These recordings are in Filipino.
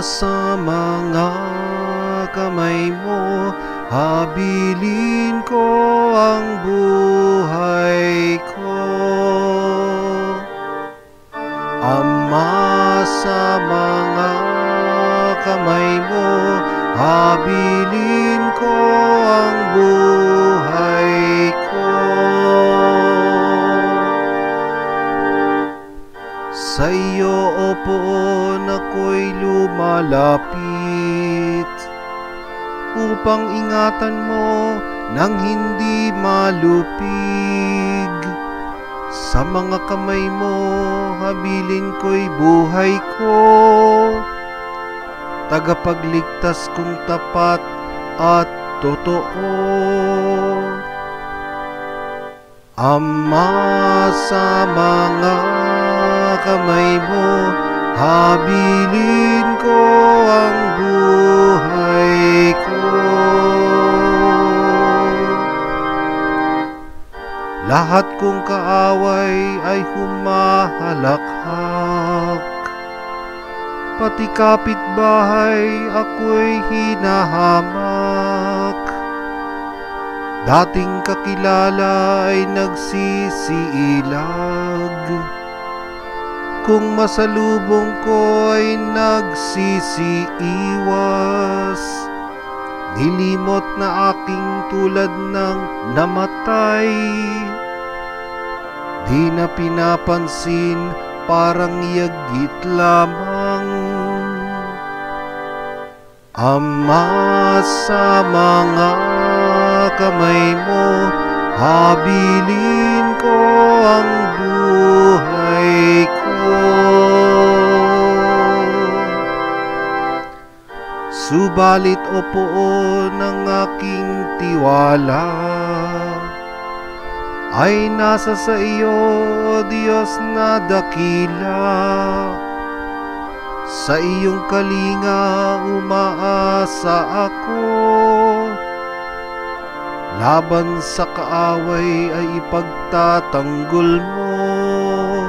sa mga kamay mo, habilin ko ang buhay ko. Ama, sa mga kamay mo, habilin ko ang buhay ko. Sa iyo, O Poon, ako'y lumalapit, upang ingatan mo nang hindi malupig. Sa mga kamay mo, habilin ko'y buhay ko. Tagapagligtas kong tapat at totoo. Ama, sa mga kamay mo, habilin ko ang buhay ko. Lahat kong kaaway ay humahalakhak, pati kapitbahay ako'y hinahamak. Dating kakilala ay nagsisiilag, kung masalubong ko ay nagsisiiwas. Nilimot na aking tulad ng namatay, di na pinapansin, parang yagit lamang. Ama, sa mga kamay mo, habilin ko ang buhay ko. Subalit, O Poon, ang aking tiwala ay nasa sa iyo, O Diyos na dakila. Sa iyong kalinga umaasa ako, laban sa kaaway ay ipagtatanggol mo,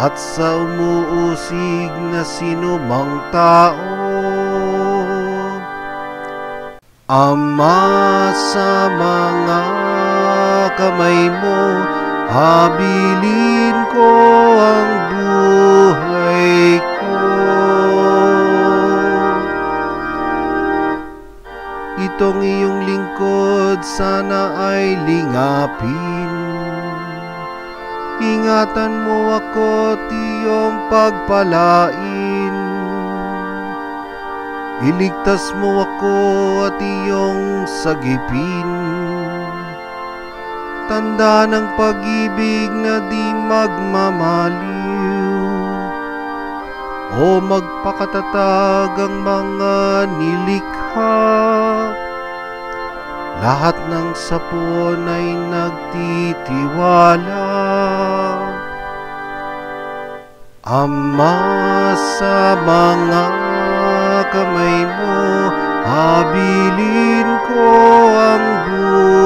at sa umuusig na sinumang tao. Ama, sa mga kamay mo, habilin ko ang buhay ko. Itong iyong lingkod sana ay lingapin, ingatan mo ako at iyong pagpalain. Iligtas mo ako at iyong sagipin. Tanda ng pag-ibig na di magmamaliw, o magpakatatag ang mga nilikha. Lahat ng sapon ay nagtitiwala. Ama, sa mga kamay mo, habilin ko ang buhay.